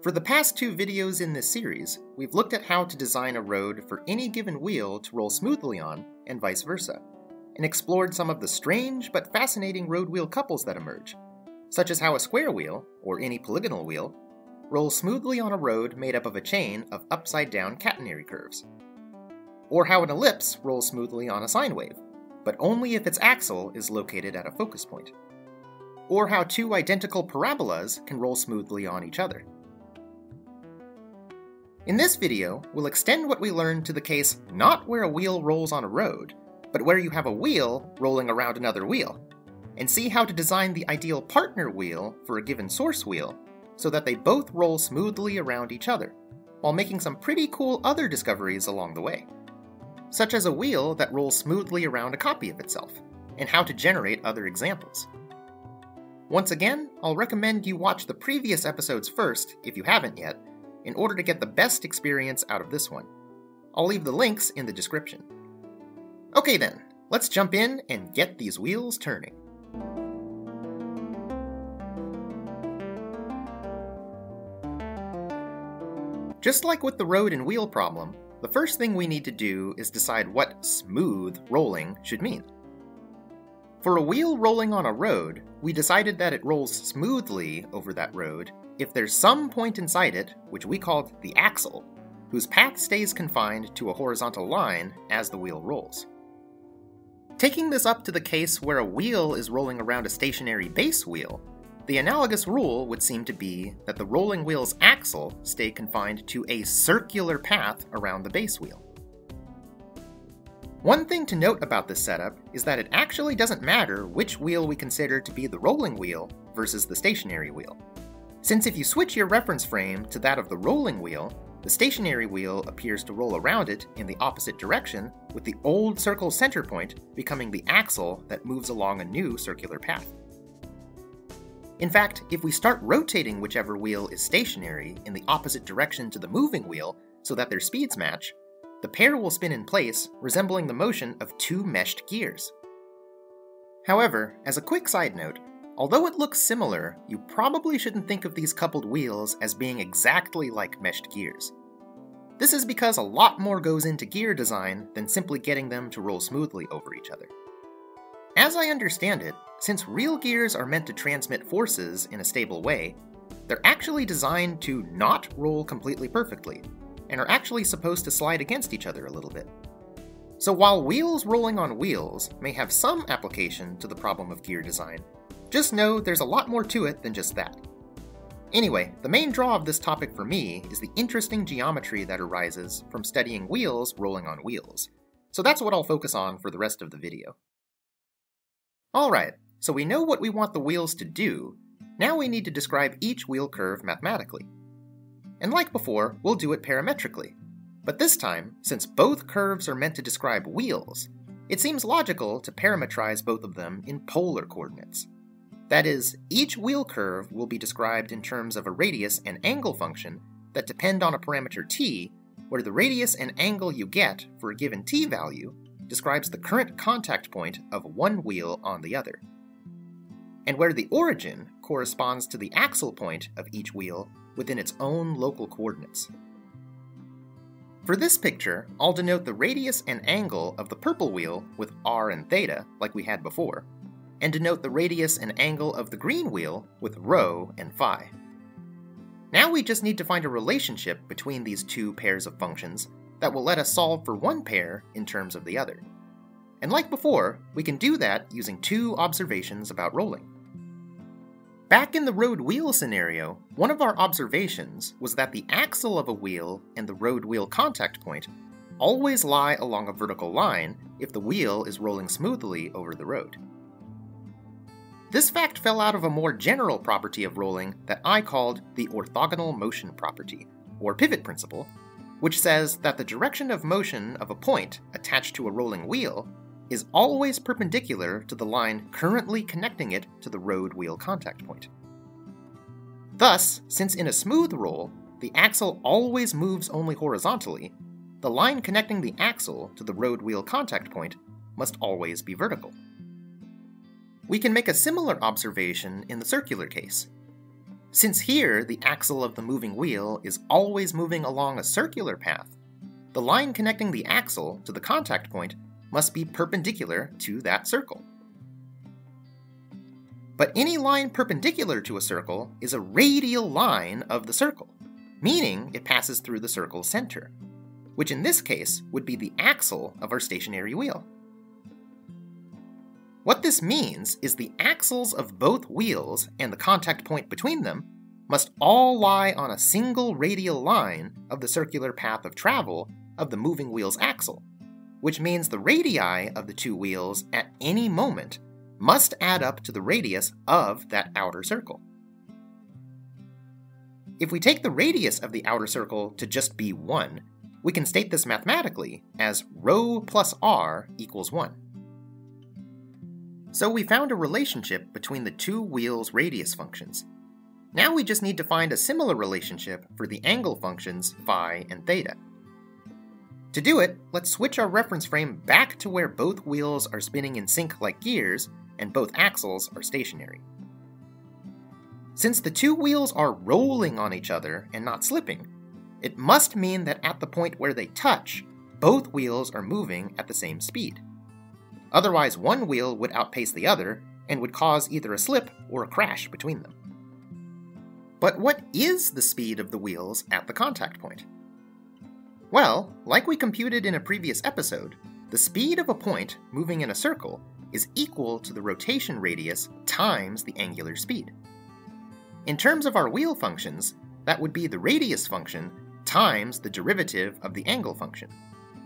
For the past two videos in this series, we've looked at how to design a road for any given wheel to roll smoothly on, and vice versa, and explored some of the strange but fascinating road wheel couples that emerge, such as how a square wheel, or any polygonal wheel, rolls smoothly on a road made up of a chain of upside-down catenary curves, or how an ellipse rolls smoothly on a sine wave, but only if its axle is located at a focus point, or how two identical parabolas can roll smoothly on each other. In this video, we'll extend what we learned to the case not where a wheel rolls on a road, but where you have a wheel rolling around another wheel, and see how to design the ideal partner wheel for a given source wheel so that they both roll smoothly around each other, while making some pretty cool other discoveries along the way, such as a wheel that rolls smoothly around a copy of itself, and how to generate other examples. Once again, I'll recommend you watch the previous episodes first if you haven't yet, in order to get the best experience out of this one. I'll leave the links in the description. Okay then, let's jump in and get these wheels turning. Just like with the road and wheel problem, the first thing we need to do is decide what smooth rolling should mean. For a wheel rolling on a road, we decided that it rolls smoothly over that road if there's some point inside it, which we called the axle, whose path stays confined to a horizontal line as the wheel rolls. Taking this up to the case where a wheel is rolling around a stationary base wheel, the analogous rule would seem to be that the rolling wheel's axle stay confined to a circular path around the base wheel. One thing to note about this setup is that it actually doesn't matter which wheel we consider to be the rolling wheel versus the stationary wheel, since if you switch your reference frame to that of the rolling wheel, the stationary wheel appears to roll around it in the opposite direction, with the old circle center point becoming the axle that moves along a new circular path. In fact, if we start rotating whichever wheel is stationary in the opposite direction to the moving wheel so that their speeds match, the pair will spin in place, resembling the motion of two meshed gears. However, as a quick side note, although it looks similar, you probably shouldn't think of these coupled wheels as being exactly like meshed gears. This is because a lot more goes into gear design than simply getting them to roll smoothly over each other. As I understand it, since real gears are meant to transmit forces in a stable way, they're actually designed to not roll completely perfectly, and are actually supposed to slide against each other a little bit. So while wheels rolling on wheels may have some application to the problem of gear design, just know there's a lot more to it than just that. Anyway, the main draw of this topic for me is the interesting geometry that arises from studying wheels rolling on wheels, so that's what I'll focus on for the rest of the video. Alright, so we know what we want the wheels to do, now we need to describe each wheel curve mathematically. And like before, we'll do it parametrically, but this time, since both curves are meant to describe wheels, it seems logical to parametrize both of them in polar coordinates. That is, each wheel curve will be described in terms of a radius and angle function that depend on a parameter t, where the radius and angle you get for a given t value describes the current contact point of one wheel on the other, and where the origin corresponds to the axle point of each wheel within its own local coordinates. For this picture, I'll denote the radius and angle of the purple wheel with r and theta, like we had before, and denote the radius and angle of the green wheel with rho and phi. Now we just need to find a relationship between these two pairs of functions that will let us solve for one pair in terms of the other. And like before, we can do that using two observations about rolling. Back in the road wheel scenario, one of our observations was that the axle of a wheel and the road wheel contact point always lie along a vertical line if the wheel is rolling smoothly over the road. This fact fell out of a more general property of rolling that I called the orthogonal motion property, or pivot principle, which says that the direction of motion of a point attached to a rolling wheel is always perpendicular to the line currently connecting it to the road wheel contact point. Thus, since in a smooth roll, the axle always moves only horizontally, the line connecting the axle to the road wheel contact point must always be vertical. We can make a similar observation in the circular case. Since here the axle of the moving wheel is always moving along a circular path, the line connecting the axle to the contact point must be perpendicular to that circle. But any line perpendicular to a circle is a radial line of the circle, meaning it passes through the circle's center, which in this case would be the axle of our stationary wheel. What this means is the axles of both wheels and the contact point between them must all lie on a single radial line of the circular path of travel of the moving wheel's axle, which means the radii of the two wheels at any moment must add up to the radius of that outer circle. If we take the radius of the outer circle to just be 1, we can state this mathematically as rho plus r equals 1. So we found a relationship between the two wheels' radius functions. Now we just need to find a similar relationship for the angle functions phi and theta. To do it, let's switch our reference frame back to where both wheels are spinning in sync like gears, and both axles are stationary. Since the two wheels are rolling on each other and not slipping, it must mean that at the point where they touch, both wheels are moving at the same speed. Otherwise, one wheel would outpace the other and would cause either a slip or a crash between them. But what is the speed of the wheels at the contact point? Well, like we computed in a previous episode, the speed of a point moving in a circle is equal to the rotation radius times the angular speed. In terms of our wheel functions, that would be the radius function times the derivative of the angle function.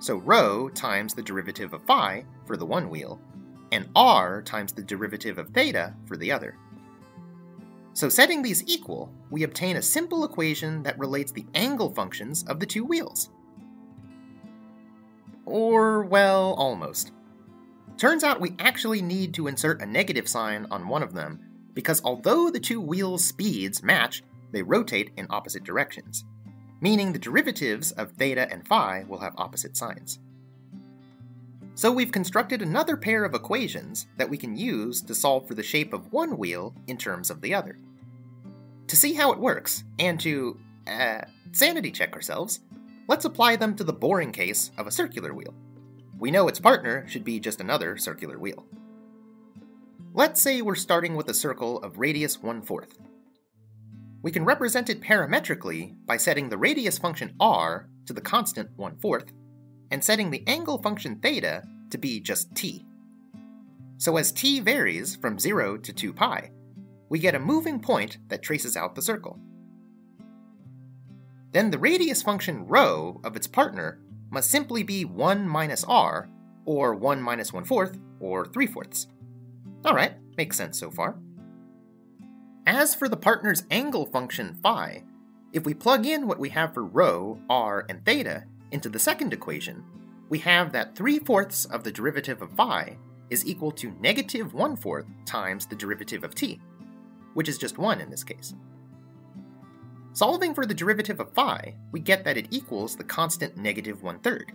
So rho times the derivative of phi for the one wheel, and r times the derivative of theta for the other. So setting these equal, we obtain a simple equation that relates the angle functions of the two wheels. Or, well, almost. Turns out we actually need to insert a negative sign on one of them, because although the two wheels' speeds match, they rotate in opposite directions, meaning the derivatives of theta and phi will have opposite signs. So we've constructed another pair of equations that we can use to solve for the shape of one wheel in terms of the other. To see how it works, and to, sanity check ourselves, let's apply them to the boring case of a circular wheel. We know its partner should be just another circular wheel. Let's say we're starting with a circle of radius 1/4. We can represent it parametrically by setting the radius function r to the constant 1/4, and setting the angle function theta to be just t. So as t varies from 0 to 2 pi, we get a moving point that traces out the circle. Then the radius function rho of its partner must simply be 1 minus r, or 1 minus 1/4, or 3/4. Alright, makes sense so far. As for the partner's angle function phi, if we plug in what we have for rho, r, and theta into the second equation, we have that 3/4 of the derivative of phi is equal to negative 1/4 times the derivative of t, which is just 1 in this case. Solving for the derivative of phi, we get that it equals the constant negative 1/3,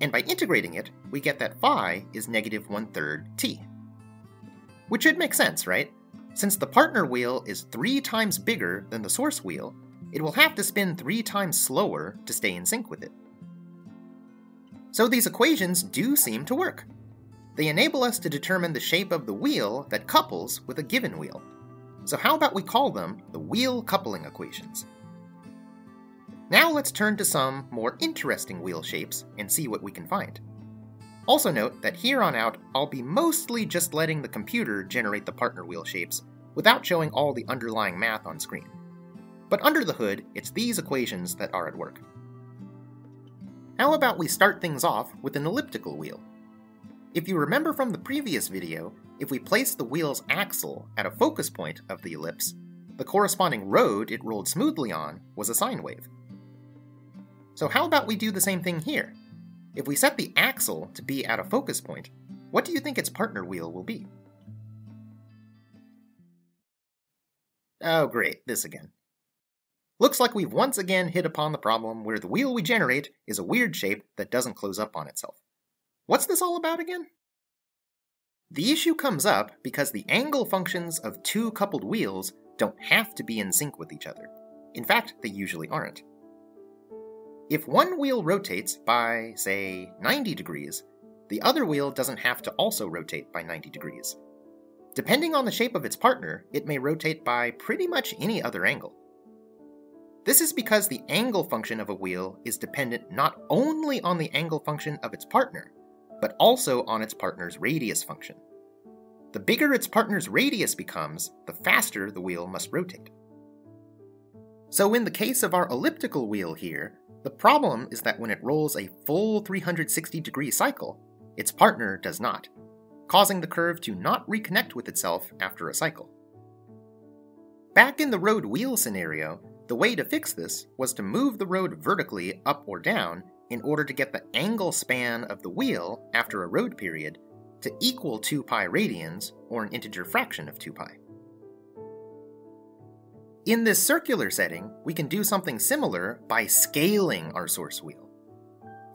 and by integrating it, we get that phi is negative 1/3 t. Which should make sense, right? Since the partner wheel is 3 times bigger than the source wheel, it will have to spin 3 times slower to stay in sync with it. So these equations do seem to work. They enable us to determine the shape of the wheel that couples with a given wheel. So how about we call them the wheel coupling equations? Now let's turn to some more interesting wheel shapes and see what we can find. Also note that here on out, I'll be mostly just letting the computer generate the partner wheel shapes without showing all the underlying math on screen. But under the hood, it's these equations that are at work. How about we start things off with an elliptical wheel? If you remember from the previous video, if we place the wheel's axle at a focus point of the ellipse, the corresponding road it rolled smoothly on was a sine wave. So how about we do the same thing here? If we set the axle to be at a focus point, what do you think its partner wheel will be? Oh great, this again. Looks like we've once again hit upon the problem where the wheel we generate is a weird shape that doesn't close up on itself. What's this all about again? The issue comes up because the angle functions of two coupled wheels don't have to be in sync with each other. In fact, they usually aren't. If one wheel rotates by, say, 90 degrees, the other wheel doesn't have to also rotate by 90 degrees. Depending on the shape of its partner, it may rotate by pretty much any other angle. This is because the angle function of a wheel is dependent not only on the angle function of its partner, but also on its partner's radius function. The bigger its partner's radius becomes, the faster the wheel must rotate. So in the case of our elliptical wheel here, the problem is that when it rolls a full 360-degree cycle, its partner does not, causing the curve to not reconnect with itself after a cycle. Back in the road wheel scenario, the way to fix this was to move the road vertically up or down in order to get the angle span of the wheel after a road period to equal 2 pi radians, or an integer fraction of 2 pi. In this circular setting, we can do something similar by scaling our source wheel.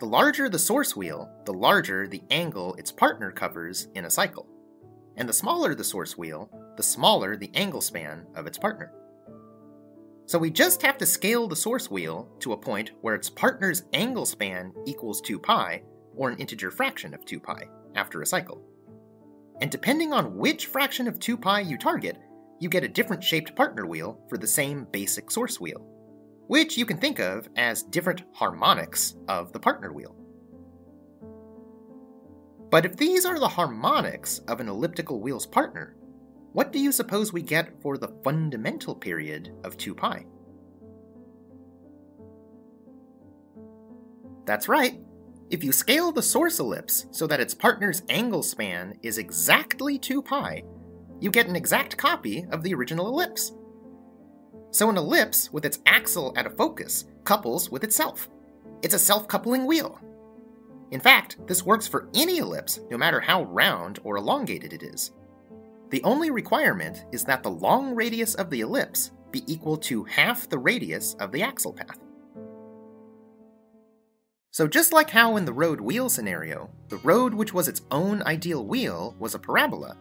The larger the source wheel, the larger the angle its partner covers in a cycle. And the smaller the source wheel, the smaller the angle span of its partner. So we just have to scale the source wheel to a point where its partner's angle span equals 2 pi, or an integer fraction of 2 pi, after a cycle. And depending on which fraction of 2 pi you target, you get a different shaped partner wheel for the same basic source wheel, which you can think of as different harmonics of the partner wheel. But if these are the harmonics of an elliptical wheel's partner, what do you suppose we get for the fundamental period of 2 pi? That's right! If you scale the source ellipse so that its partner's angle span is exactly 2 pi, you get an exact copy of the original ellipse. So an ellipse with its axle at a focus couples with itself. It's a self-coupling wheel. In fact, this works for any ellipse, no matter how round or elongated it is. The only requirement is that the long radius of the ellipse be equal to half the radius of the axle path. So just like how in the road wheel scenario, the road which was its own ideal wheel was a parabola,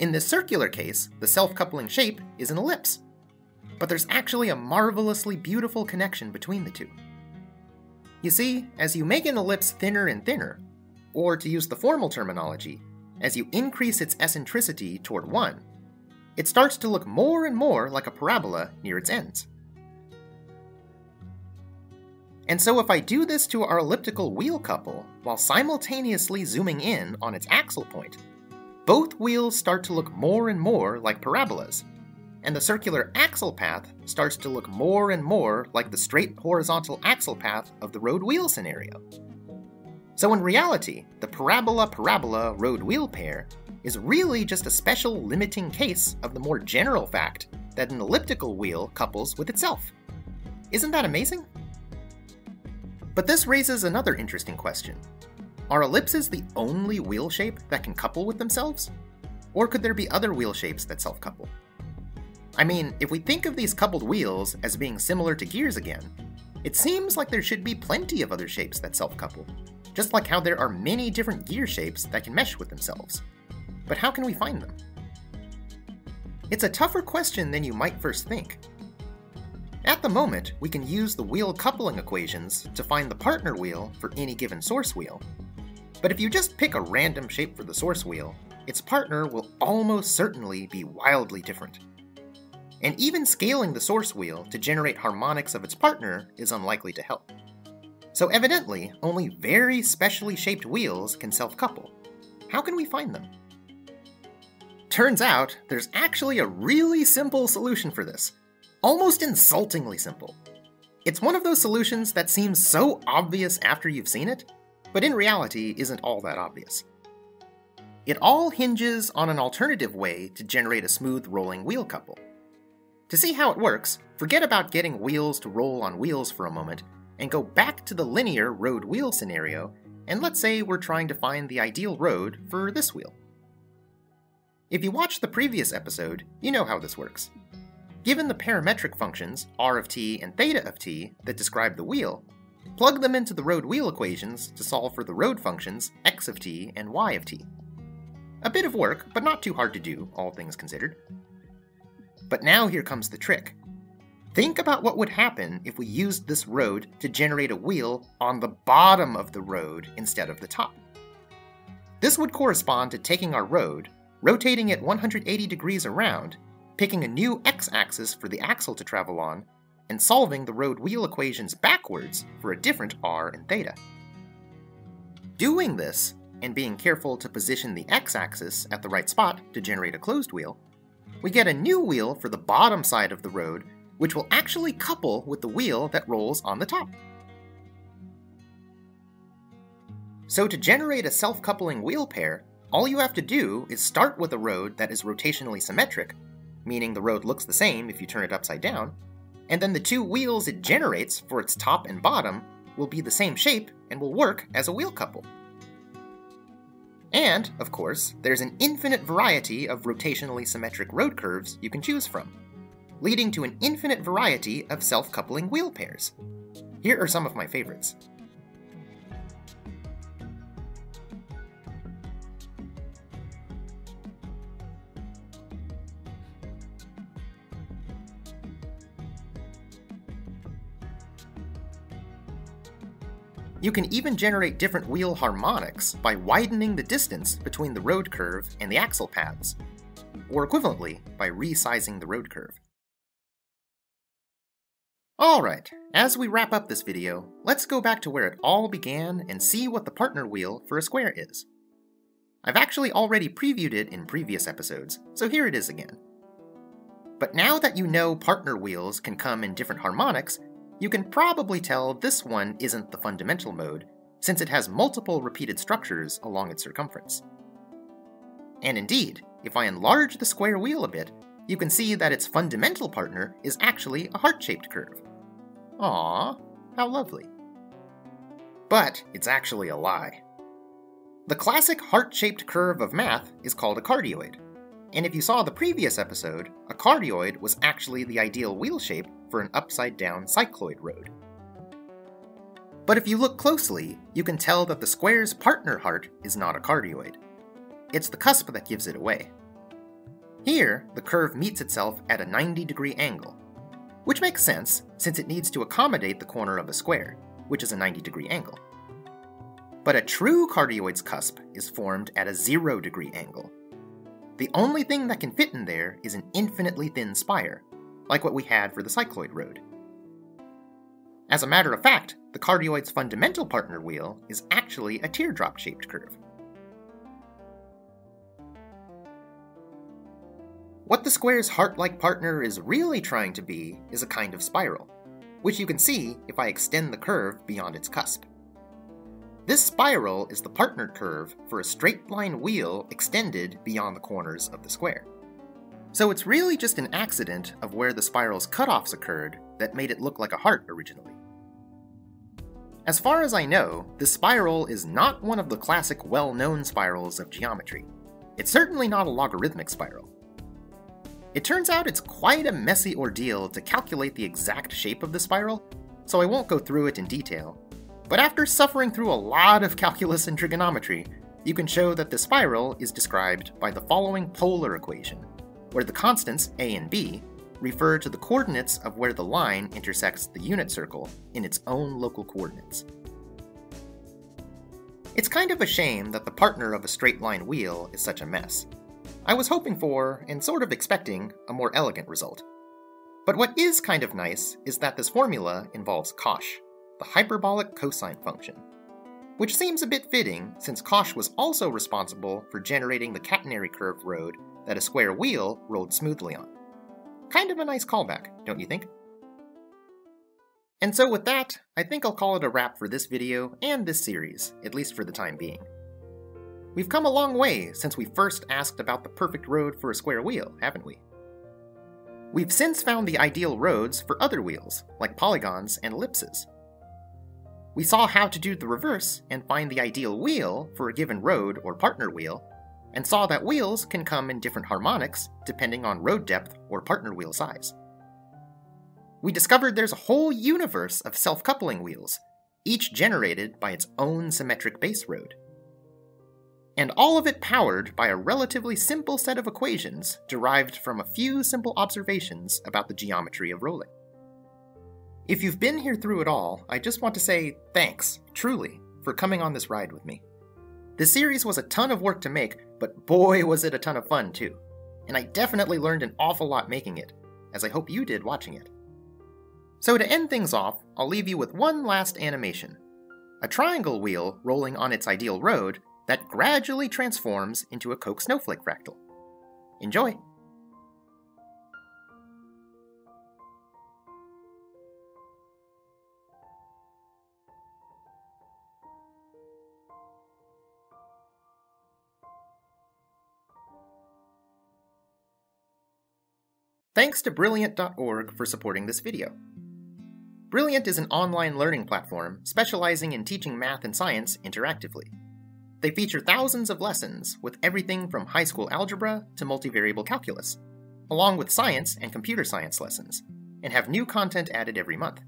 in this circular case, the self-coupling shape is an ellipse. But there's actually a marvelously beautiful connection between the two. You see, as you make an ellipse thinner and thinner, or to use the formal terminology, as you increase its eccentricity toward 1, it starts to look more and more like a parabola near its ends. And so if I do this to our elliptical wheel couple while simultaneously zooming in on its axle point, both wheels start to look more and more like parabolas, and the circular axle path starts to look more and more like the straight horizontal axle path of the road wheel scenario. So in reality, the parabola-parabola road wheel pair is really just a special limiting case of the more general fact that an elliptical wheel couples with itself. Isn't that amazing? But this raises another interesting question. Are ellipses the only wheel shape that can couple with themselves? Or could there be other wheel shapes that self-couple? I mean, if we think of these coupled wheels as being similar to gears again, it seems like there should be plenty of other shapes that self-couple, just like how there are many different gear shapes that can mesh with themselves. But how can we find them? It's a tougher question than you might first think. At the moment, we can use the wheel coupling equations to find the partner wheel for any given source wheel. But if you just pick a random shape for the source wheel, its partner will almost certainly be wildly different. And even scaling the source wheel to generate harmonics of its partner is unlikely to help. So evidently, only very specially shaped wheels can self-couple. How can we find them? Turns out, there's actually a really simple solution for this. Almost insultingly simple. It's one of those solutions that seems so obvious after you've seen it, but in reality isn't all that obvious. It all hinges on an alternative way to generate a smooth rolling wheel couple. To see how it works, forget about getting wheels to roll on wheels for a moment, and go back to the linear road wheel scenario, and let's say we're trying to find the ideal road for this wheel. If you watched the previous episode, you know how this works. Given the parametric functions r of t and theta of t that describe the wheel, plug them into the road wheel equations to solve for the road functions x of t and y of t. A bit of work, but not too hard to do, all things considered. But now here comes the trick. Think about what would happen if we used this road to generate a wheel on the bottom of the road instead of the top. This would correspond to taking our road, rotating it 180 degrees around, picking a new x-axis for the axle to travel on, and solving the road wheel equations backwards for a different r and theta. Doing this, and being careful to position the x-axis at the right spot to generate a closed wheel, we get a new wheel for the bottom side of the road, which will actually couple with the wheel that rolls on the top. So to generate a self-coupling wheel pair, all you have to do is start with a road that is rotationally symmetric, meaning the road looks the same if you turn it upside down, and then the two wheels it generates for its top and bottom will be the same shape and will work as a wheel couple. And, of course, there's an infinite variety of rotationally symmetric road curves you can choose from, leading to an infinite variety of self-coupling wheel pairs. Here are some of my favorites. You can even generate different wheel harmonics by widening the distance between the road curve and the axle paths, or equivalently, by resizing the road curve. Alright, as we wrap up this video, let's go back to where it all began and see what the partner wheel for a square is. I've actually already previewed it in previous episodes, so here it is again. But now that you know partner wheels can come in different harmonics, you can probably tell this one isn't the fundamental mode, since it has multiple repeated structures along its circumference. And indeed, if I enlarge the square wheel a bit, you can see that its fundamental partner is actually a heart-shaped curve. Aww, how lovely. But it's actually a lie. The classic heart-shaped curve of math is called a cardioid, and if you saw the previous episode, a cardioid was actually the ideal wheel shape for an upside-down cycloid road. But if you look closely, you can tell that the square's partner heart is not a cardioid. It's the cusp that gives it away. Here, the curve meets itself at a 90-degree angle, which makes sense since it needs to accommodate the corner of a square, which is a 90-degree angle. But a true cardioid's cusp is formed at a 0-degree angle. The only thing that can fit in there is an infinitely thin spire, like what we had for the cycloid road. As a matter of fact, the cardioid's fundamental partner wheel is actually a teardrop-shaped curve. What the square's heart-like partner is really trying to be is a kind of spiral, which you can see if I extend the curve beyond its cusp. This spiral is the partner curve for a straight-line wheel extended beyond the corners of the square. So it's really just an accident of where the spiral's cutoffs occurred that made it look like a heart originally. As far as I know, this spiral is not one of the classic well-known spirals of geometry. It's certainly not a logarithmic spiral. It turns out it's quite a messy ordeal to calculate the exact shape of the spiral, so I won't go through it in detail, but after suffering through a lot of calculus and trigonometry, you can show that the spiral is described by the following polar equation, where the constants a and b refer to the coordinates of where the line intersects the unit circle in its own local coordinates. It's kind of a shame that the partner of a straight-line wheel is such a mess. I was hoping for, and sort of expecting, a more elegant result. But what is kind of nice is that this formula involves cosh, the hyperbolic cosine function, which seems a bit fitting since cosh was also responsible for generating the catenary curved road that a square wheel rolled smoothly on. Kind of a nice callback, don't you think? And so with that, I think I'll call it a wrap for this video and this series, at least for the time being. We've come a long way since we first asked about the perfect road for a square wheel, haven't we? We've since found the ideal roads for other wheels, like polygons and ellipses. We saw how to do the reverse and find the ideal wheel for a given road or partner wheel, and saw that wheels can come in different harmonics depending on road depth or partner wheel size. We discovered there's a whole universe of self-coupling wheels, each generated by its own symmetric base road. and all of it powered by a relatively simple set of equations derived from a few simple observations about the geometry of rolling. If you've been here through it all, I just want to say thanks, truly, for coming on this ride with me. This series was a ton of work to make, but boy was it a ton of fun too. And I definitely learned an awful lot making it, as I hope you did watching it. So to end things off, I'll leave you with one last animation. A triangle wheel rolling on its ideal road that gradually transforms into a Koch snowflake fractal. Enjoy! Thanks to brilliant.org for supporting this video. Brilliant is an online learning platform specializing in teaching math and science interactively. They feature thousands of lessons with everything from high school algebra to multivariable calculus, along with science and computer science lessons, and have new content added every month.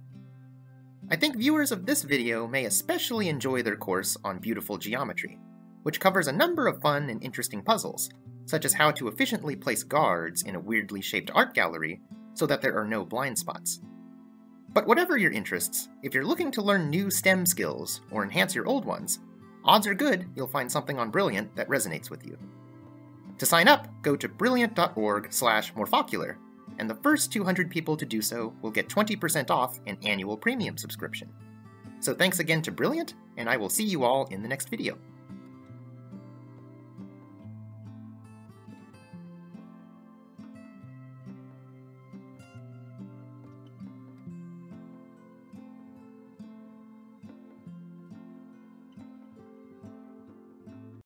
I think viewers of this video may especially enjoy their course on beautiful geometry, which covers a number of fun and interesting puzzles, such as how to efficiently place guards in a weirdly shaped art gallery so that there are no blind spots. But whatever your interests, if you're looking to learn new STEM skills or enhance your old ones, odds are good you'll find something on Brilliant that resonates with you. To sign up, go to brilliant.org/morphocular, and the first 200 people to do so will get 20% off an annual premium subscription. So thanks again to Brilliant, and I will see you all in the next video.